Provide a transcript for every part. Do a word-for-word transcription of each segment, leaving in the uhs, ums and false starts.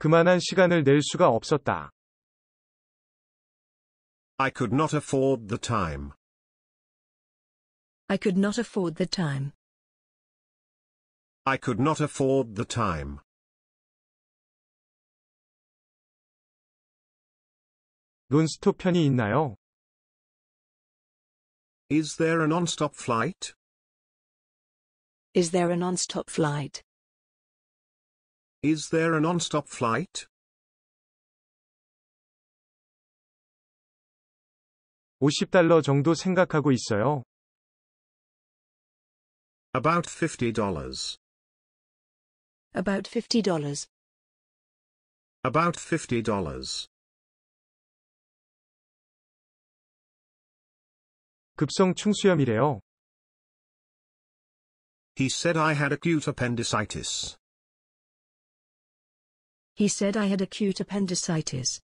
그만한 시간을 낼 수가 없었다. I could not afford the time. I could not afford the time. I could not afford the time. 논스톱 편이 있나요? Is there a non-stop flight? Is there a non-stop flight? Is there a non-stop flight? 오십 달러 정도 생각하고 있어요. About fifty dollars. About fifty dollars. About fifty dollars. 급성 충수염이래요. He said I had acute appendicitis. He said I had acute appendicitis.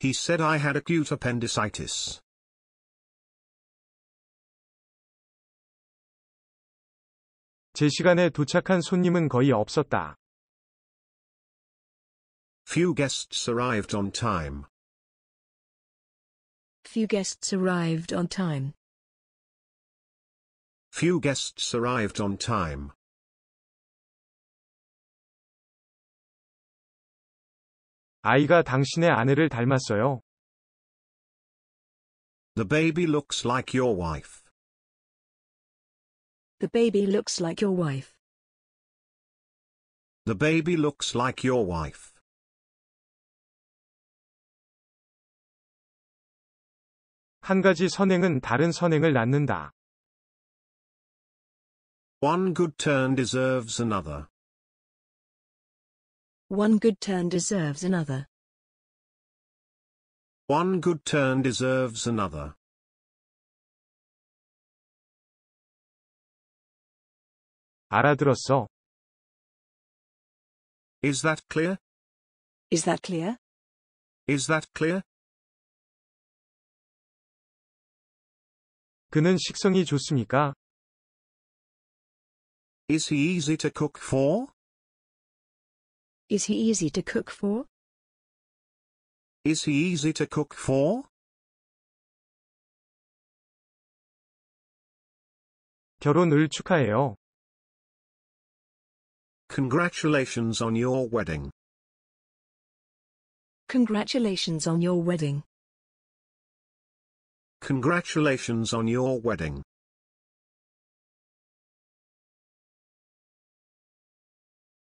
He said I had acute appendicitis. 제 시간에 도착한 손님은 거의 없었다. Few guests arrived on time. Few guests arrived on time. Few guests arrived on time. 아이가 당신의 아내를 닮았어요. The baby looks like your wife. The baby looks like your wife. The baby looks like your wife. 한 가지 선행은 다른 선행을 낳는다. One good turn deserves another. One good turn deserves another. One good turn deserves another. 알아들었어. Is that clear? Is that clear? Is that clear? 그는 식성이 좋습니까? Is he easy to cook for? Is he easy to cook for? Is he easy to cook for? 결혼을 축하해요. Congratulations on your wedding. Congratulations on your wedding. Congratulations on your wedding.